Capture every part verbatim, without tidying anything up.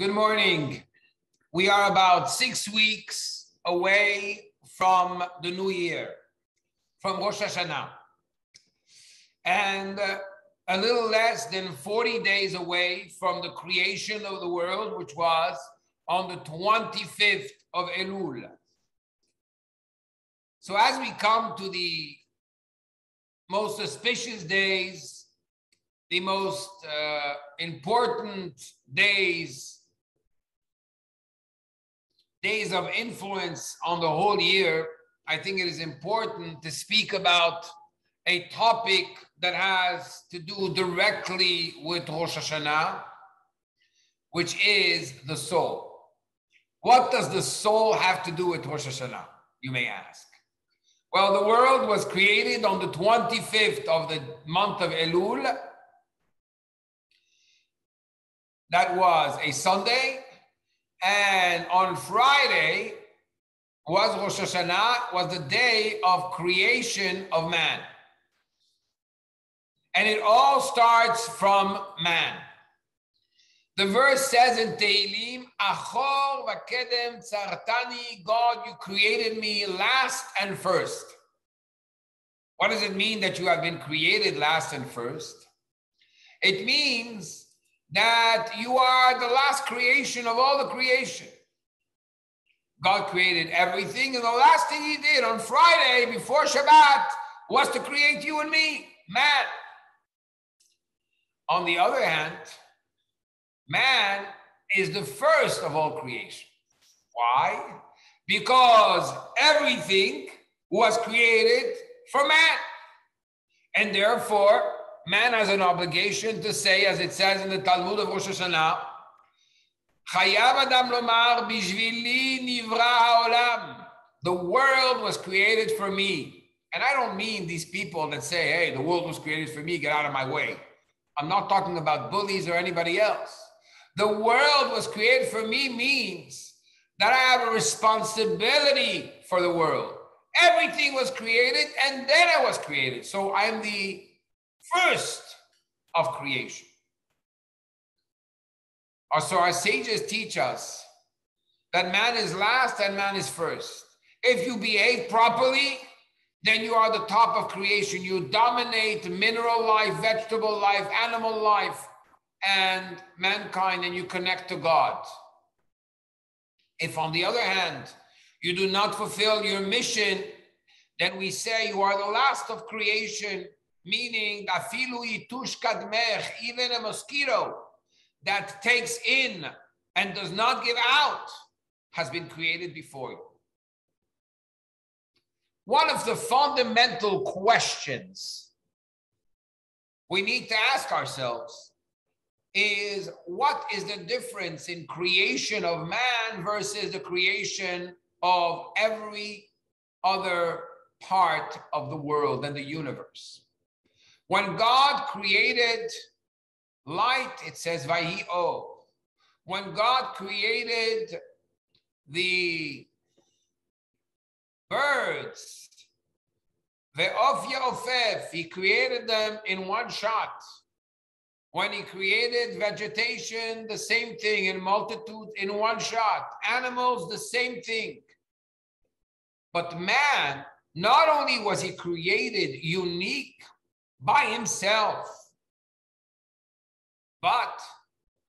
Good morning. We are about six weeks away from the new year, from Rosh Hashanah, and a little less than forty days away from the creation of the world, which was on the twenty-fifth of Elul. So as we come to the most auspicious days, the most uh, important days, days of influence on the whole year, I think it is important to speak about a topic that has to do directly with Rosh Hashanah, which is the soul. What does the soul have to do with Rosh Hashanah, you may ask? Well, the world was created on the twenty-fifth of the month of Elul. That was a Sunday. And on Friday was Rosh Hashanah, was the day of creation of man. And it all starts from man. The verse says in Tehilim, Achor v'kedem tzartani, God, you created me last and first. What does it mean that you have been created last and first? It means that you are the last creation of all the creation. God created everything, and the last thing he did on Friday before Shabbat was to create you and me, man. On the other hand, man is the first of all creation. Why? Because everything was created for man, and therefore, man has an obligation to say, as it says in the Talmud of Rosh Hashanah, Chayav Adam Lomar Bishvili Nivra Haolam. The world was created for me. And I don't mean these people that say, hey, the world was created for me, get out of my way. I'm not talking about bullies or anybody else. The world was created for me means that I have a responsibility for the world. Everything was created, and then I was created. So I'm the first of creation. Also, our sages teach us that man is last and man is first. If you behave properly, then you are the top of creation. You dominate mineral life, vegetable life, animal life, and mankind, and you connect to God. If, on the other hand, you do not fulfill your mission, then we say you are the last of creation. Meaning, even a mosquito that takes in and does not give out has been created before you. One of the fundamental questions we need to ask ourselves is, what is the difference in creation of man versus the creation of every other part of the world and the universe? When God created light, it says, Vayi O. When God created the birds, Ve'ofya Ofef, he created them in one shot. When he created vegetation, the same thing, in multitude, in one shot. Animals, the same thing. But man, not only was he created unique, by himself, but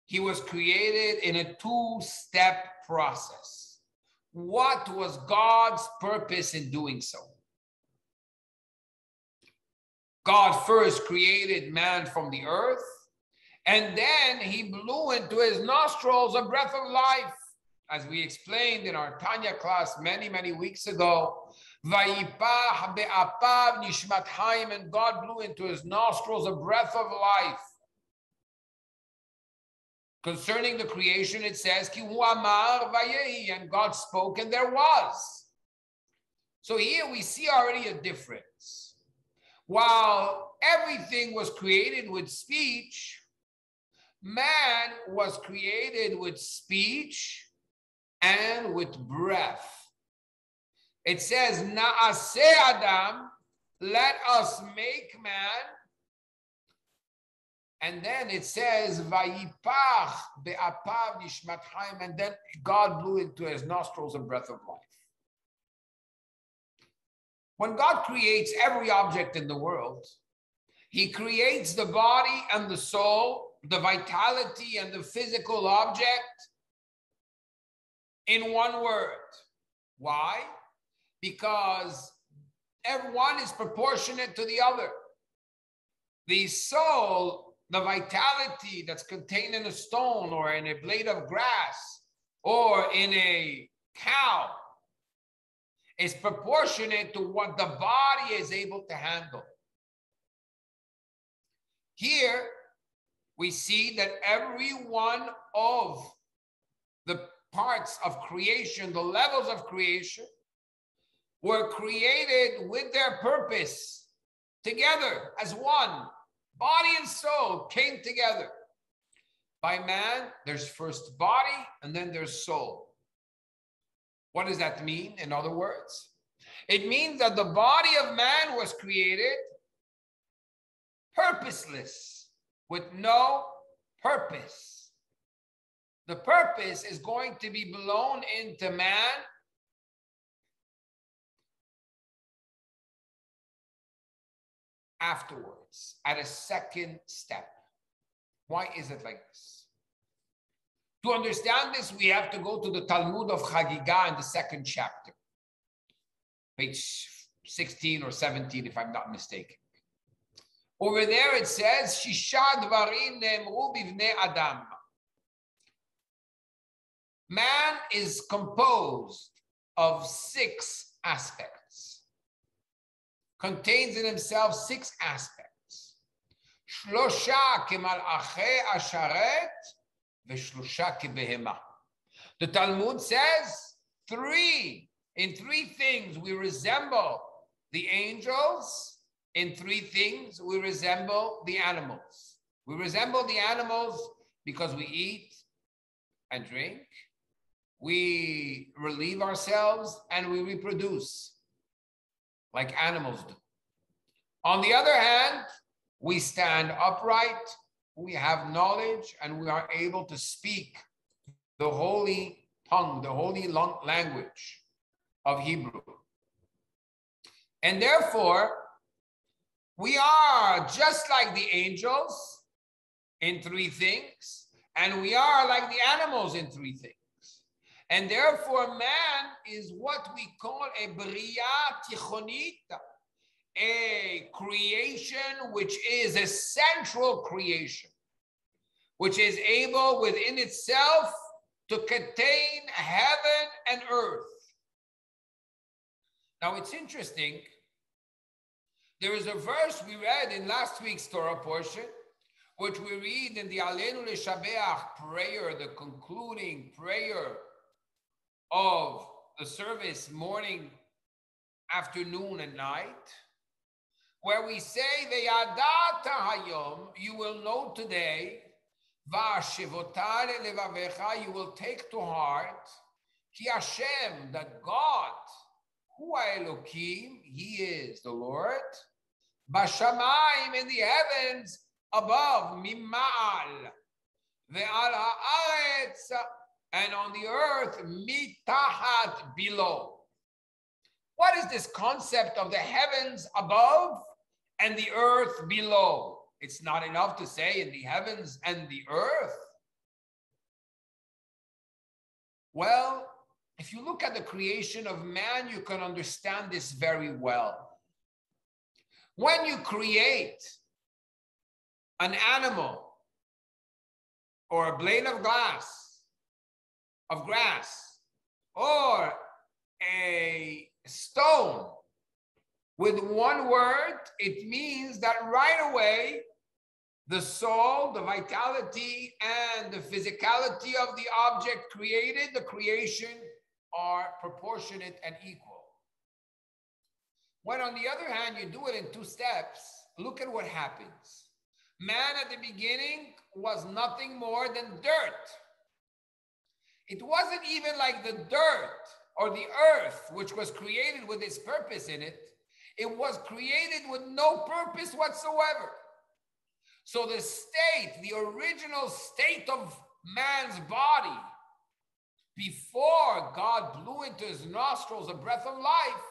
he was created in a two-step process. What was God's purpose in doing so? God first created man from the earth, and then he blew into his nostrils a breath of life. As we explained in our Tanya class many, many weeks ago, Vayipach be'apav nishmat haim, and God blew into his nostrils a breath of life. Concerning the creation, it says, Ki hu amar vayehi, and God spoke, and there was. So here we see already a difference. While everything was created with speech, man was created with speech and with breath. It says, Naase Adam, let us make man And then it says, Vayipach be'apav nishmat chaim, and then God blew into his nostrils a breath of life. When God creates every object in the world, he creates the body and the soul, the vitality and the physical object in one word. Why? Because everyone is proportionate to the other. The soul, the vitality that's contained in a stone or in a blade of grass or in a cow is proportionate to what the body is able to handle. Here, we see that every one of the parts of creation, the levels of creation, were created with their purpose together as one. Body and soul came together. By man, there's first body and then there's soul. What does that mean, in other words? It means that the body of man was created purposeless, with no purpose. The purpose is going to be blown into man afterwards, at a second step. Why is it like this? To understand this, we have to go to the Talmud of Chagigah in the second chapter, page sixteen or seventeen, if I'm not mistaken. Over there it says, Shisha dvarim ne'emru b'vnei Adam. Man is composed of six aspects, contains in himself six aspects. Shlosha kemalachei asharet ve'shlosha kebehema. The Talmud says, three, in three things we resemble the angels. In three things, we resemble the animals. We resemble the animals because we eat and drink, we relieve ourselves, and we reproduce like animals do. On the other hand, we stand upright, we have knowledge, and we are able to speak the holy tongue, the holy language of Hebrew. And therefore, we are just like the angels in three things, and we are like the animals in three things. And therefore, man is what we call a bria tichonita, a creation which is a central creation, which is able within itself to contain heaven and earth. Now, it's interesting. There is a verse we read in last week's Torah portion, which we read in the Aleinu Leshabeach prayer, the concluding prayer of the service morning, afternoon, and night, where we say, Ve'yadata hayom, you will know today, Va'ashivota levavecha, you will take to heart, Ki Hashem, that God, Hu Elokim, He is the Lord. Bashamayim, in the heavens above, Mima'al. Ve'al ha'aretz, and on the earth, Mitahat, below. What is this concept of the heavens above and the earth below? It's not enough to say in the heavens and the earth. Well, if you look at the creation of man, you can understand this very well. When you create an animal or a blade of glass, of grass, or a stone with one word, it means that right away, the soul, the vitality, and the physicality of the object created, the creation, are proportionate and equal. When on the other hand, you do it in two steps, look at what happens. Man at the beginning was nothing more than dirt. It wasn't even like the dirt or the earth, which was created with its purpose in it. It was created with no purpose whatsoever. So the state, the original state of man's body, before God blew into his nostrils a breath of life,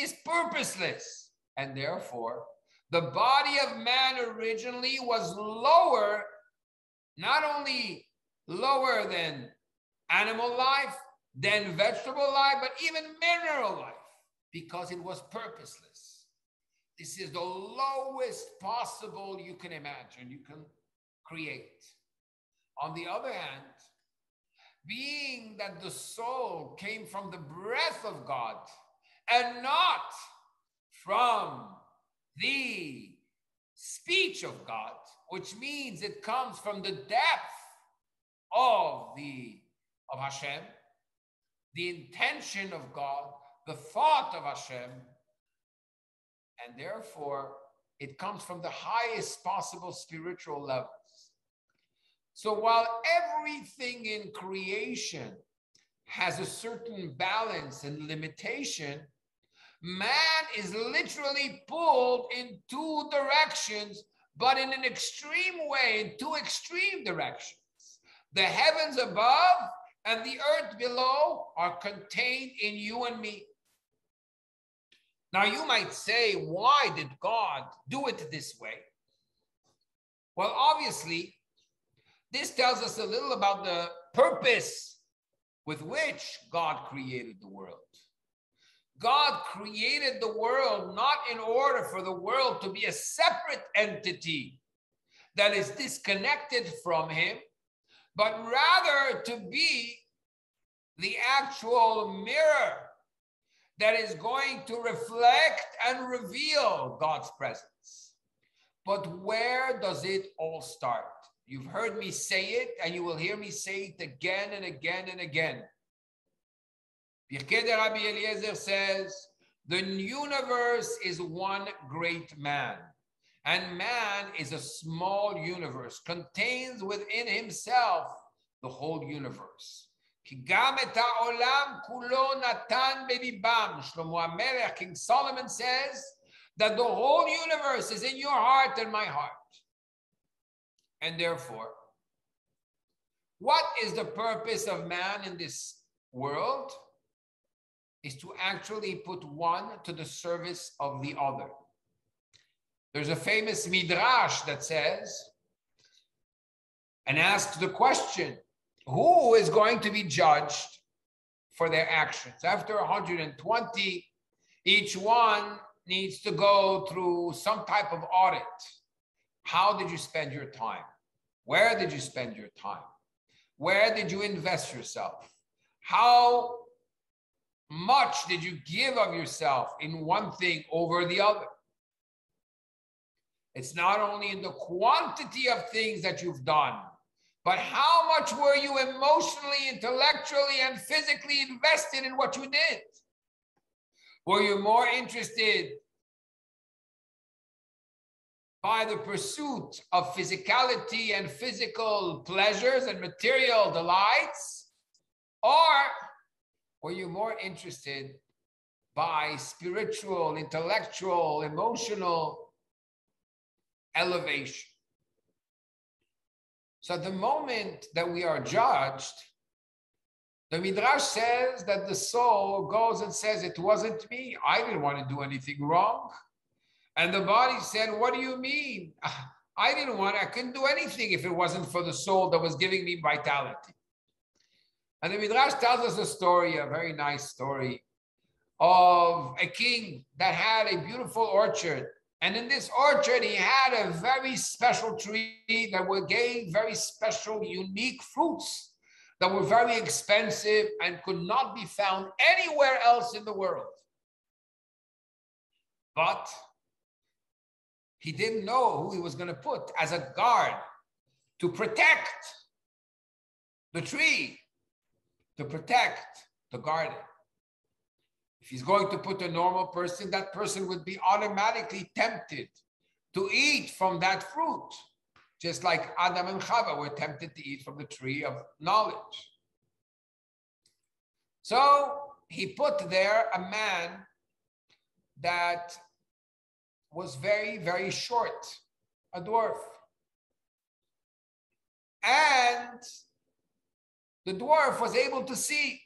is purposeless. And therefore, the body of man originally was lower, not only lower than animal life, than vegetable life, but even mineral life, because it was purposeless. This is the lowest possible you can imagine, you can create. On the other hand, being that the soul came from the breath of God and not from the speech of God, which means it comes from the depth of the of Hashem, the intention of God, the thought of Hashem, and therefore it comes from the highest possible spiritual levels. So while everything in creation has a certain balance and limitation, man is literally pulled in two directions, but in an extreme way, in two extreme directions. The heavens above and the earth below are contained in you and me. Now you might say, why did God do it this way? Well, obviously, this tells us a little about the purpose with which God created the world. God created the world not in order for the world to be a separate entity that is disconnected from Him, but rather to be the actual mirror that is going to reflect and reveal God's presence. But where does it all start? You've heard me say it, and you will hear me say it again and again and again. Pirkei DeRabbi Eliezer says, the universe is one great man, and man is a small universe, contains within himself the whole universe. Ki gam et ha'olam kulo natan belibam. Shlomo HaMelech, King Solomon, says that the whole universe is in your heart and my heart. And therefore, what is the purpose of man in this world? Is to actually put one to the service of the other. There's a famous midrash that says, and asks the question, who is going to be judged for their actions? After one hundred twenty, each one needs to go through some type of audit. How did you spend your time? Where did you spend your time? Where did you invest yourself? How much did you give of yourself in one thing over the other? It's not only in the quantity of things that you've done, but how much were you emotionally, intellectually, and physically invested in what you did? Were you more interested by the pursuit of physicality and physical pleasures and material delights? Or were you more interested by spiritual, intellectual, emotional elevation? So at the moment that we are judged, the Midrash says that the soul goes and says, it wasn't me. I didn't want to do anything wrong. And the body said, what do you mean? I didn't want, I couldn't do anything if it wasn't for the soul that was giving me vitality. And the Midrash tells us a story, a very nice story, of a king that had a beautiful orchard. And in this orchard, he had a very special tree that gave very special, unique fruits that were very expensive and could not be found anywhere else in the world. But he didn't know who he was going to put as a guard to protect the tree, to protect the garden. If he's going to put a normal person, that person would be automatically tempted to eat from that fruit, just like Adam and Chava were tempted to eat from the tree of knowledge. So he put there a man that was very, very short, a dwarf. and the dwarf was able to see.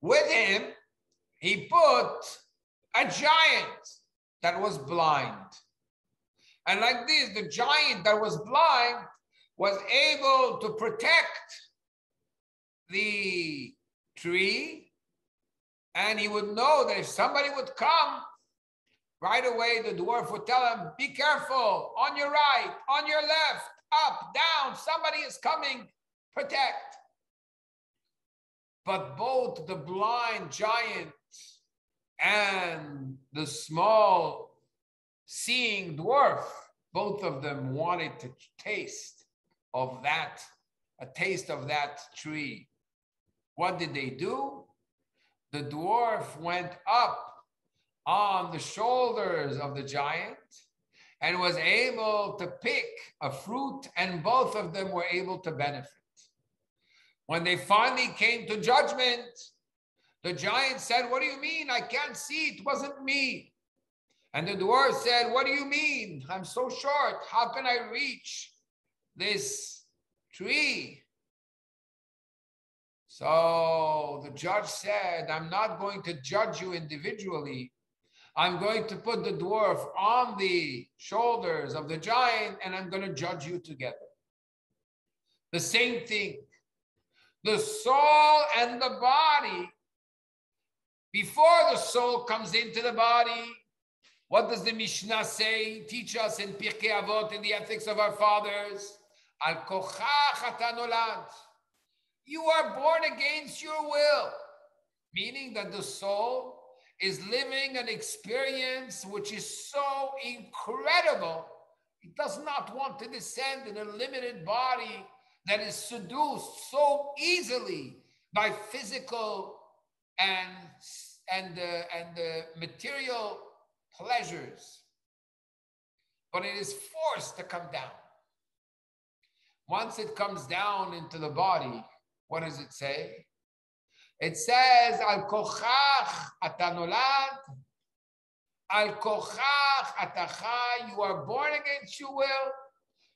With him, he put a giant that was blind. And like this, the giant that was blind was able to protect the tree, and he would know that if somebody would come, right away the dwarf would tell him, be careful, on your right, on your left, up, down, somebody is coming, protect. But both the blind giant and the small seeing dwarf, both of them wanted to taste of that, a taste of that tree. What did they do? The dwarf went up on the shoulders of the giant and was able to pick a fruit, and both of them were able to benefit. When they finally came to judgment, the giant said, what do you mean? I can't see, it wasn't me. And the dwarf said, what do you mean? I'm so short, how can I reach this tree? So the judge said, I'm not going to judge you individually. I'm going to put the dwarf on the shoulders of the giant, and I'm going to judge you together. The same thing. The soul and the body, before the soul comes into the body, what does the Mishnah say, teach us in Pirkei Avot, in the ethics of our fathers? Al kochach ata nolad. You are born against your will, meaning that the soul is living an experience which is so incredible, it does not want to descend in a limited body that is seduced so easily by physical and and uh, and uh, material pleasures, but it is forced to come down. Once it comes down into the body, what does it say? It says, "Al kochach ata nolad, al kochach ata chai." You are born against your will.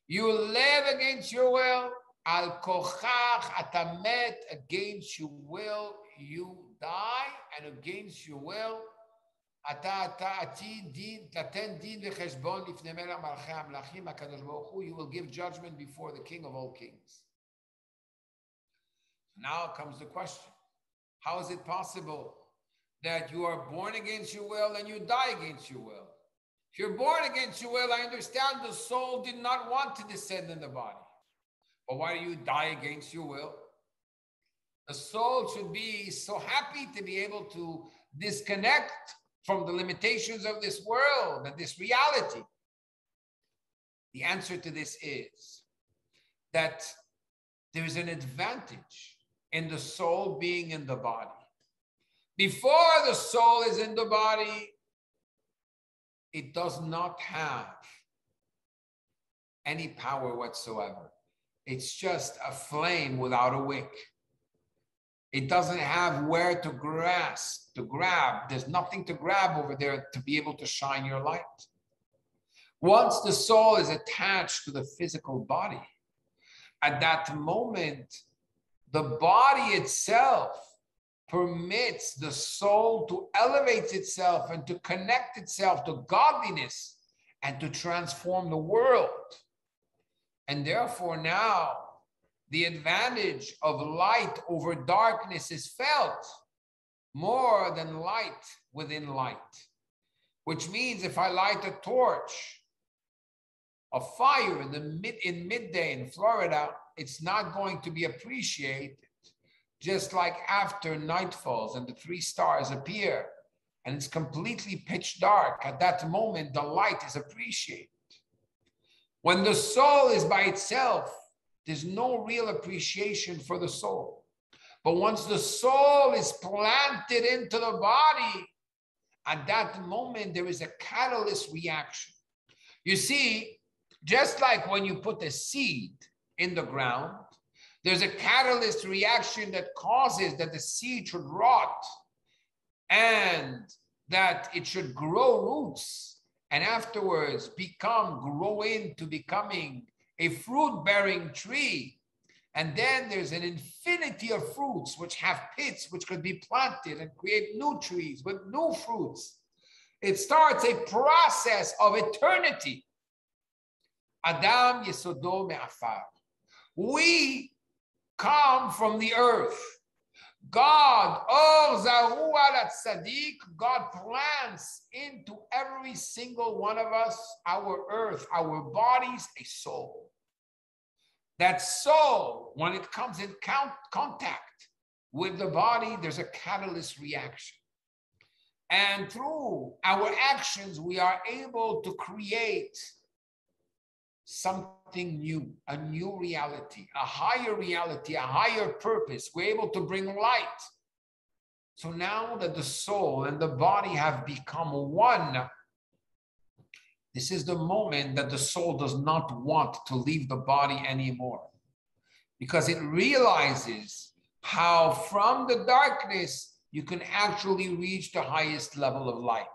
You live against your will. Al kochach ata met, against your will you die, and against your will ata ati din taten din v'cheshbon lifnei melech malchei hamlachim hakadosh baruch hu, you will give judgment before the King of all kings. Now comes the question: how is it possible that you are born against your will and you die against your will? If you're born against your will, I understand the soul did not want to descend in the body. But why do you die against your will? The soul should be so happy to be able to disconnect from the limitations of this world and this reality. The answer to this is that there is an advantage in the soul being in the body. Before the soul is in the body, it does not have any power whatsoever. It's just a flame without a wick. It doesn't have where to grasp, to grab. There's nothing to grab over there to be able to shine your light. Once the soul is attached to the physical body, at that moment, the body itself permits the soul to elevate itself and to connect itself to godliness and to transform the world. And therefore now the advantage of light over darkness is felt more than light within light. Which means if I light a torch, a fire in the mid, in midday in Florida, it's not going to be appreciated, just like after night falls and the three stars appear and it's completely pitch dark. At that moment, the light is appreciated. When the soul is by itself, there's no real appreciation for the soul. But once the soul is planted into the body, at that moment, there is a catalyst reaction. You see, just like when you put a seed in the ground, there's a catalyst reaction that causes that the seed should rot and that it should grow roots and afterwards become, grow into becoming a fruit-bearing tree, and then there's an infinity of fruits which have pits which could be planted and create new trees with new fruits. It starts a process of eternity. Adam Yesodo Me'afar. We come from the earth. God, Or Zaru Al Tzaddik, God plants into every single one of us, our earth, our bodies, a soul. That soul, when it comes in count, contact with the body, there's a catalyst reaction. And through our actions, we are able to create something new, a new reality, a higher reality, a higher purpose. We're able to bring light. So now that the soul and the body have become one, this is the moment that the soul does not want to leave the body anymore, because it realizes how from the darkness you can actually reach the highest level of light.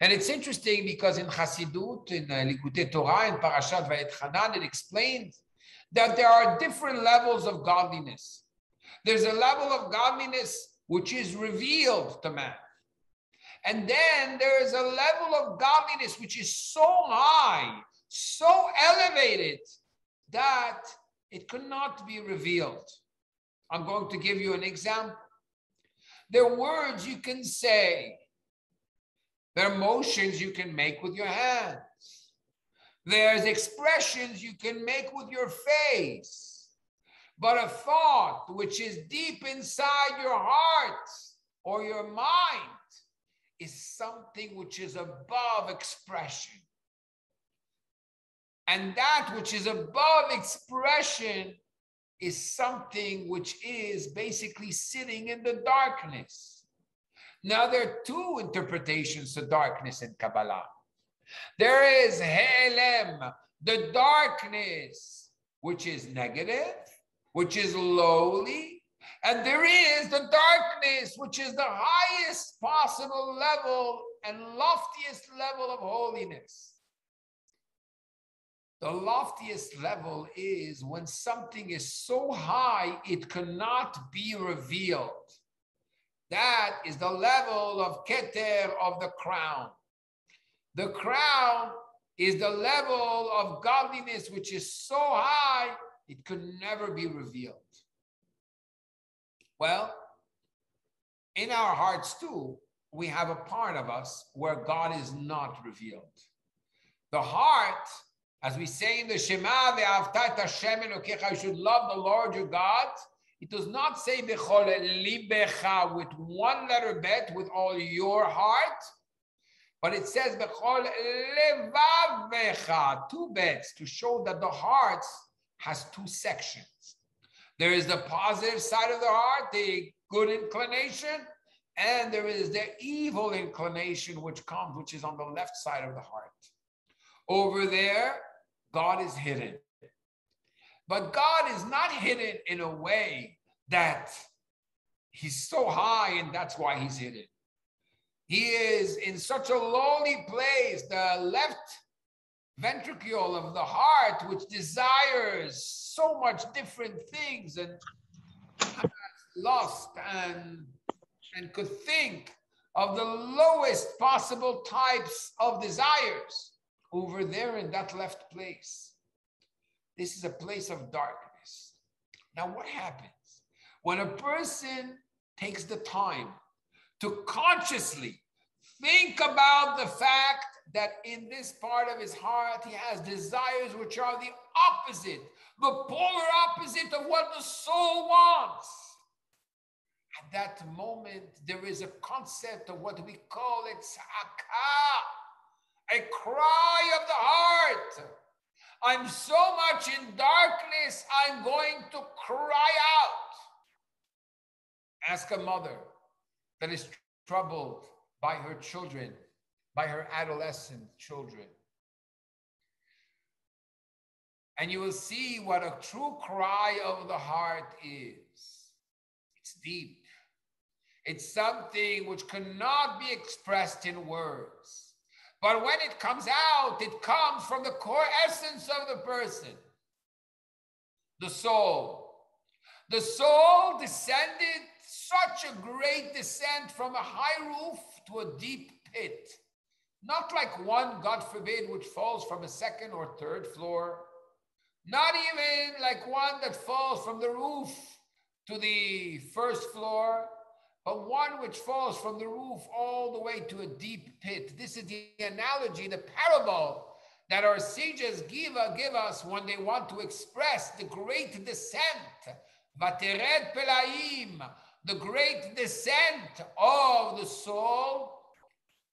And it's interesting because in Hasidut, in Likutei Torah, in Parashat Vayetchanan, it explains that there are different levels of godliness. There's a level of godliness which is revealed to man. And then there is a level of godliness which is so high, so elevated, that it could not be revealed. I'm going to give you an example. There are words you can say. There are motions you can make with your hands. There's expressions you can make with your face. But a thought which is deep inside your heart or your mind is something which is above expression. And that which is above expression is something which is basically sitting in the darkness. Now, there are two interpretations to darkness in Kabbalah. There is He'elem, the darkness, which is negative, which is lowly, and there is the darkness, which is the highest possible level and loftiest level of holiness. The loftiest level is when something is so high, it cannot be revealed. That is the level of Keter, of the crown. The crown is the level of godliness, which is so high, it could never be revealed. Well, in our hearts too, we have a part of us where God is not revealed. The heart, as we say in the Shema, ve'ahavta et Hashem elokecha, you should love the Lord your God. It does not say bechol libecha, with one letter bet, with all your heart, but it says bechol levavecha, two bets, to show that the heart has two sections. There is the positive side of the heart, the good inclination, and there is the evil inclination which comes, which is on the left side of the heart. Over there, God is hidden. But God is not hidden in a way that he's so high and that's why he's hidden. He is in such a lowly place, the left ventricle of the heart, which desires so much different things and has lost and, and could think of the lowest possible types of desires, over there in that left place. This is a place of darkness. Now, what happens when a person takes the time to consciously think about the fact that in this part of his heart, he has desires which are the opposite, the polar opposite of what the soul wants? At that moment, there is a concept of what we call it tzaka, a cry of the heart. I'm so much in darkness, I'm going to cry out. Ask a mother that is troubled by her children, by her adolescent children. And you will see what a true cry of the heart is. It's deep. It's something which cannot be expressed in words. But when it comes out, it comes from the core essence of the person. the soul. The soul descended such a great descent from a high roof to a deep pit. Not like one, God forbid, which falls from a second or third floor. Not even like one that falls from the roof to the first floor, but one which falls from the roof all the way to a deep pit. This is the analogy, the parable that our sages give, give us when they want to express the great descent, Vatered Pelaim, the great descent of the soul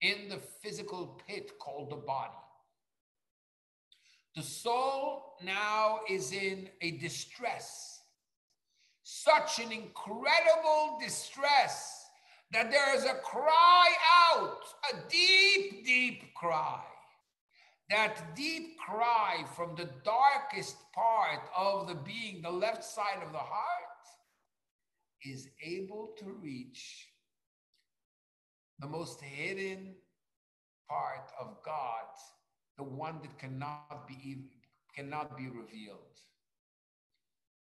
in the physical pit called the body. The soul now is in a distress, such an incredible distress that there is a cry out, a deep, deep cry. That deep cry from the darkest part of the being, the left side of the heart, is able to reach the most hidden part of God, the one that cannot be, cannot be revealed.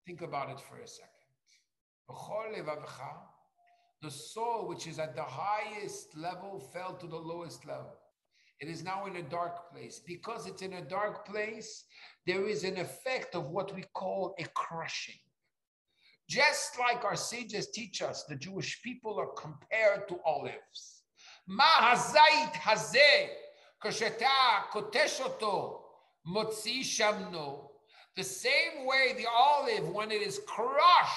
Think about it for a second. The soul, which is at the highest level, fell to the lowest level. It is now in a dark place. Because it's in a dark place, there is an effect of what we call a crushing. Just like our sages teach us, the Jewish people are compared to olives. Ma hazait hazeh, kosheta koteshoto, motzi shamno. The same way the olive, when it is crushed,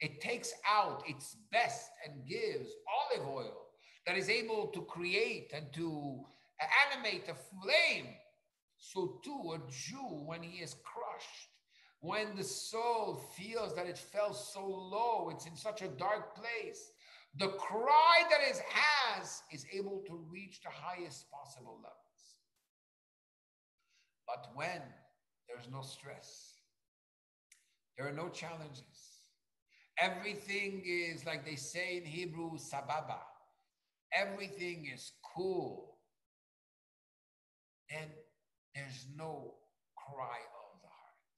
it takes out its best and gives olive oil that is able to create and to animate a flame. So too, a Jew, when he is crushed, when the soul feels that it fell so low, it's in such a dark place, the cry that it has is able to reach the highest possible levels. But when there's no stress, there are no challenges, everything is, like they say in Hebrew, sababa, everything is cool, and there's no cry of the heart.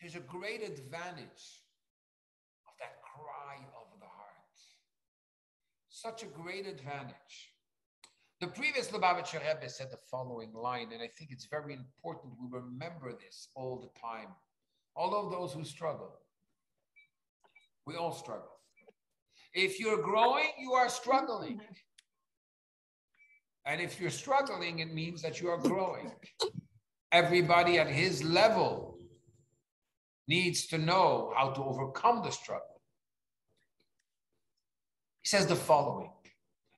There's a great advantage of that cry of the heart. Such a great advantage. The previous Lubavitcher Rebbe said the following line, and I think it's very important we remember this all the time. All of those who struggle, we all struggle. If you're growing, you are struggling. And if you're struggling, it means that you are growing. Everybody at his level needs to know how to overcome the struggle. He says the following.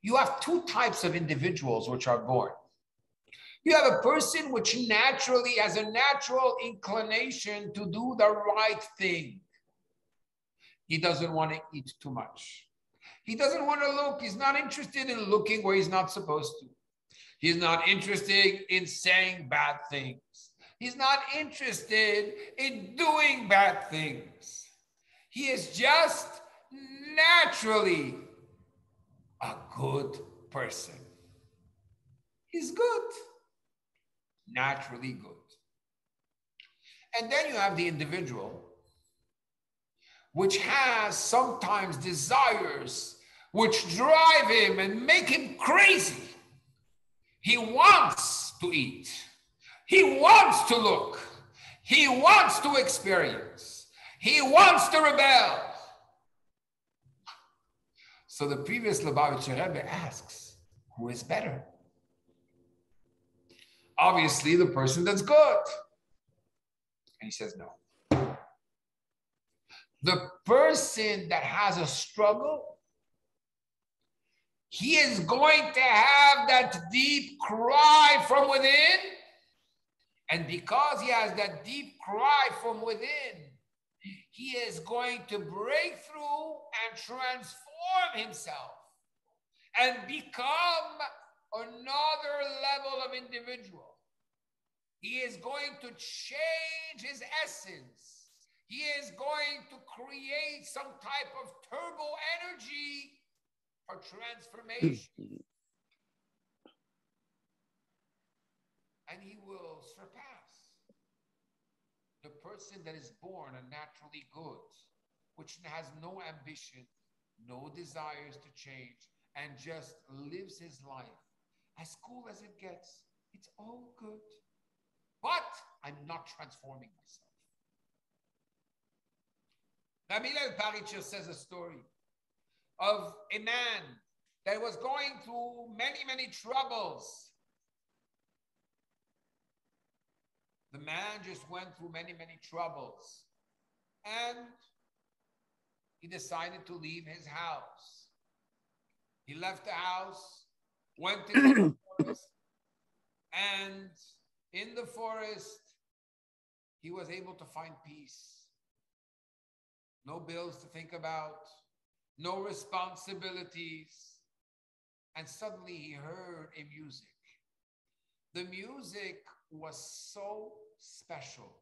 You have two types of individuals which are born. You have a person which naturally has a natural inclination to do the right thing. He doesn't want to eat too much. He doesn't want to look. He's not interested in looking where he's not supposed to. He's not interested in saying bad things. He's not interested in doing bad things. He is just naturally a good person. He's good, naturally good. And then you have the individual which has sometimes desires which drive him and make him crazy. He wants to eat. He wants to look. He wants to experience. He wants to rebel. So the previous Lubavitcher Rebbe asks, who is better? Obviously, the person that's good. And he says, no. The person that has a struggle, he is going to have that deep cry from within. And because he has that deep cry from within, he is going to break through and transform himself and become another level of individual. He is going to change his essence. He is going to create some type of turbo energy for transformation. And he will surpass the person that is born and naturally good, which has no ambition, no desires to change, and just lives his life as cool as it gets. It's all good. But I'm not transforming myself. Ramila Paricher says a story of a man that was going through many, many troubles. The man just went through many, many troubles. And he decided to leave his house. He left the house, went into the forest, and in the forest, he was able to find peace. No bills to think about, no responsibilities. And suddenly he heard a music. The music was so special,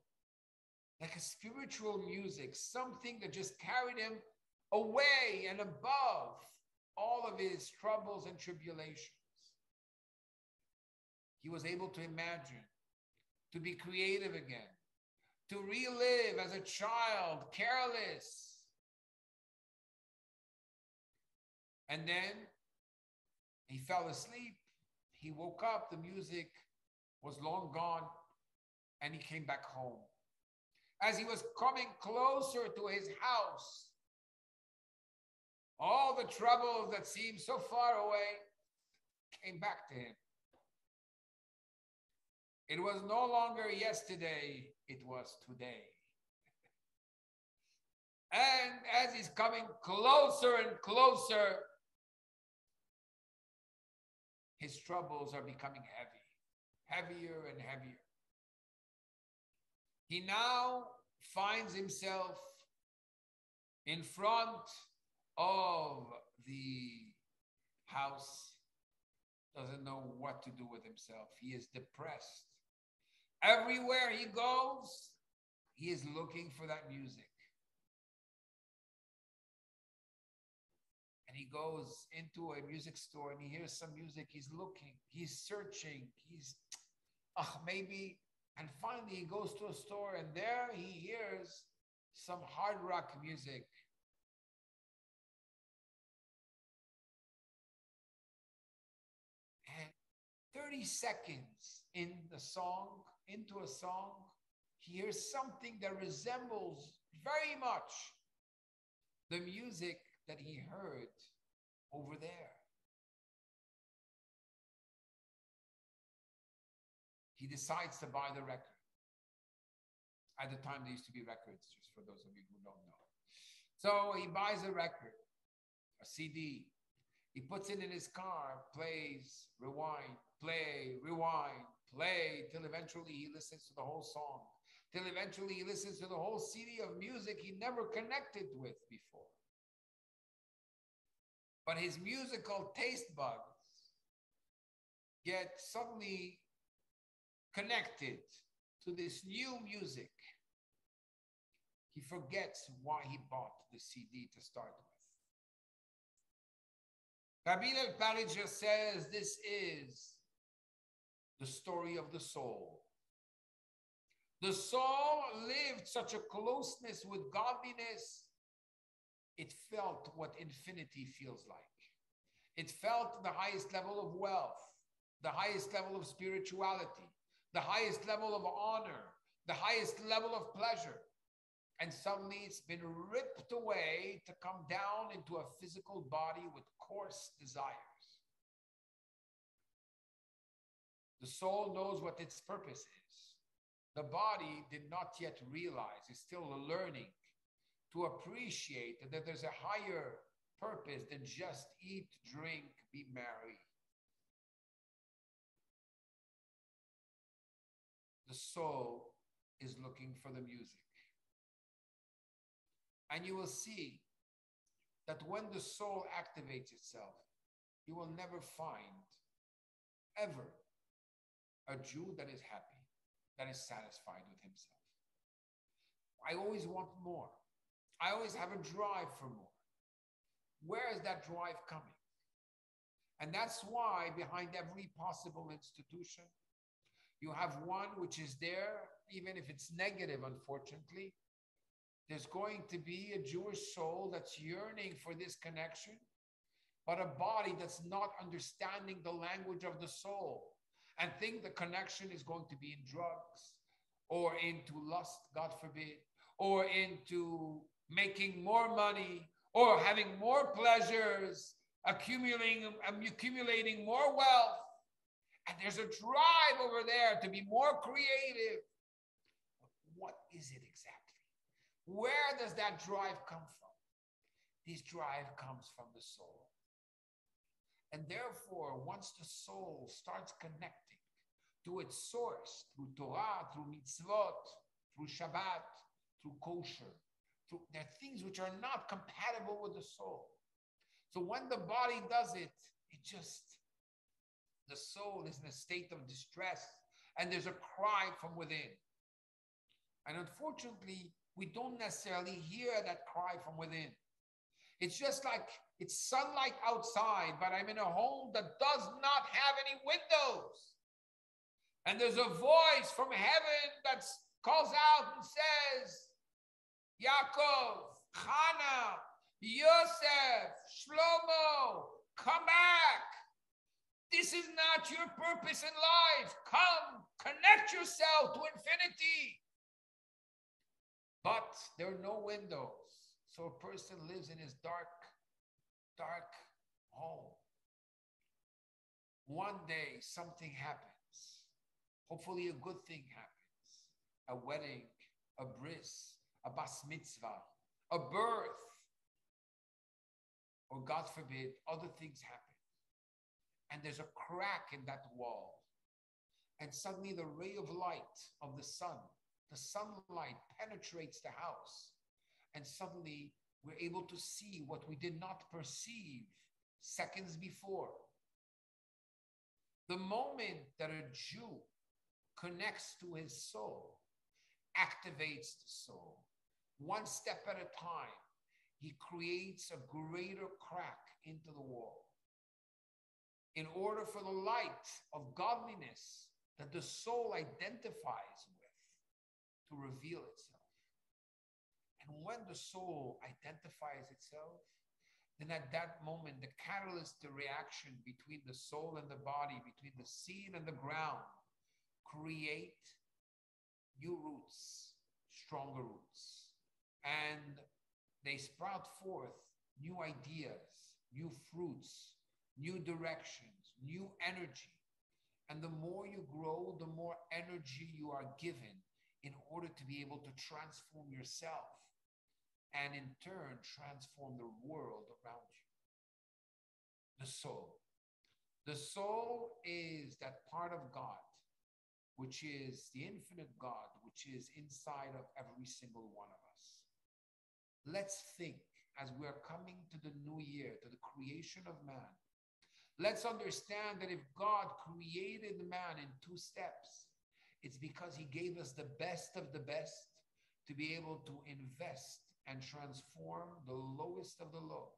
like a spiritual music, something that just carried him away and above all of his troubles and tribulations. He was able to imagine, to be creative again, to relive as a child, careless. And then he fell asleep. He woke up, the music was long gone, and he came back home. As he was coming closer to his house, all the troubles that seemed so far away came back to him. It was no longer yesterday, it was today. And as he's coming closer and closer, his troubles are becoming heavy, heavier and heavier. He now finds himself in front of the house, doesn't know what to do with himself. He is depressed. Everywhere he goes, he is looking for that music. And he goes into a music store and he hears some music. He's looking, he's searching, he's, ah, maybe. And finally, he goes to a store, and there he hears some hard rock music. And thirty seconds in the song, into a song, he hears something that resembles very much the music that he heard over there. He decides to buy the record. At the time, there used to be records, just for those of you who don't know. So he buys a record, a C D. He puts it in his car, plays, rewind, play, rewind, play, till eventually he listens to the whole song, till eventually he listens to the whole C D of music he never connected with before. But his musical taste buds get suddenly connected to this new music. He forgets why he bought the C D to start with. Rabbi Eliezer says this is the story of the soul. The soul lived such a closeness with godliness, it felt what infinity feels like. It felt the highest level of wealth, the highest level of spirituality, the highest level of honor, the highest level of pleasure. And suddenly it's been ripped away to come down into a physical body with coarse desires. The soul knows what its purpose is. The body did not yet realize, it's still learning to appreciate that there's a higher purpose than just eat, drink, be merry. The soul is looking for the music. And you will see that when the soul activates itself, you will never find, ever, a Jew that is happy, that is satisfied with himself. I always want more. I always have a drive for more. Where is that drive coming? And that's why behind every possible institution, You have one which is there, even if it's negative, unfortunately. There's going to be a Jewish soul that's yearning for this connection, but a body that's not understanding the language of the soul and think the connection is going to be in drugs or into lust, God forbid, or into making more money or having more pleasures, accumulating, accumulating more wealth. And there's a drive over there to be more creative. But what is it exactly? Where does that drive come from? This drive comes from the soul. And therefore, once the soul starts connecting to its source, through Torah, through mitzvot, through Shabbat, through kosher, through, there are things which are not compatible with the soul. So when the body does it, it just, the soul is in a state of distress, and there's a cry from within. And unfortunately, we don't necessarily hear that cry from within. It's just like it's sunlight outside, but I'm in a home that does not have any windows. And there's a voice from heaven that calls out and says, Yaakov, Hannah, Yosef, Shlomo, come back. This is not your purpose in life. Come, connect yourself to infinity. But there are no windows. So a person lives in his dark, dark home. One day something happens. Hopefully a good thing happens. A wedding, a bris, a bas mitzvah, a birth. Or God forbid, other things happen. And there's a crack in that wall. And suddenly the ray of light of the sun, the sunlight penetrates the house. And suddenly we're able to see what we did not perceive seconds before. The moment that a Jew connects to his soul, activates the soul, one step at a time, he creates a greater crack into the wall. In order for the light of godliness that the soul identifies with to reveal itself. And when the soul identifies itself, then at that moment, the catalyst, the reaction between the soul and the body, between the seed and the ground, create new roots, stronger roots. And they sprout forth new ideas, new fruits, new directions, new energy. And the more you grow, the more energy you are given in order to be able to transform yourself and in turn transform the world around you. The soul. The soul is that part of God, which is the infinite God, which is inside of every single one of us. Let's think as we're coming to the new year, to the creation of man. Let's understand that if God created man in two steps, it's because he gave us the best of the best to be able to invest and transform the lowest of the low.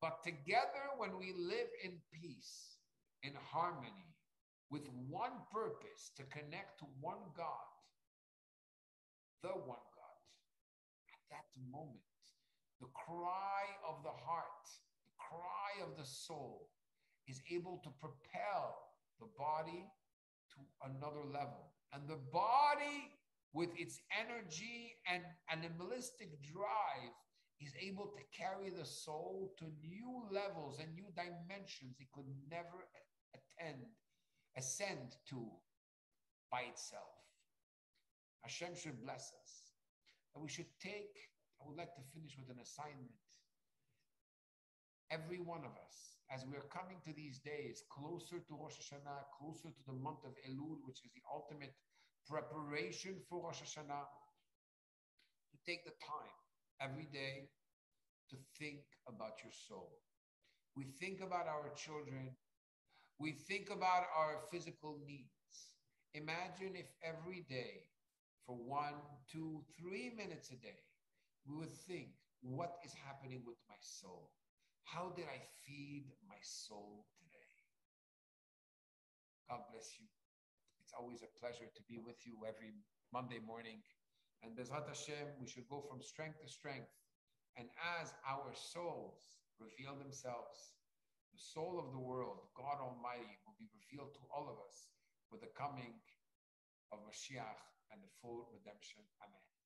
But together, when we live in peace, in harmony, with one purpose to connect to one God, the one God, at that moment, the cry of the heart, the cry of the soul, is able to propel the body to another level. And the body, with its energy and animalistic drive, is able to carry the soul to new levels and new dimensions it could never attend, ascend to by itself. Hashem should bless us. And we should take, I would like to finish with an assignment. Every one of us, as we are coming to these days, closer to Rosh Hashanah, closer to the month of Elul, which is the ultimate preparation for Rosh Hashanah, to take the time every day to think about your soul. We think about our children. We think about our physical needs. Imagine if every day, for one, two, three minutes a day, we would think, what is happening with my soul? How did I feed my soul today? God bless you. It's always a pleasure to be with you every Monday morning. And Bezrat Hashem, we should go from strength to strength. And as our souls reveal themselves, the soul of the world, God Almighty, will be revealed to all of us with the coming of Mashiach and the full redemption. Amen.